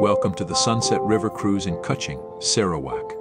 Welcome to the Sunset River Cruise in Kuching, Sarawak.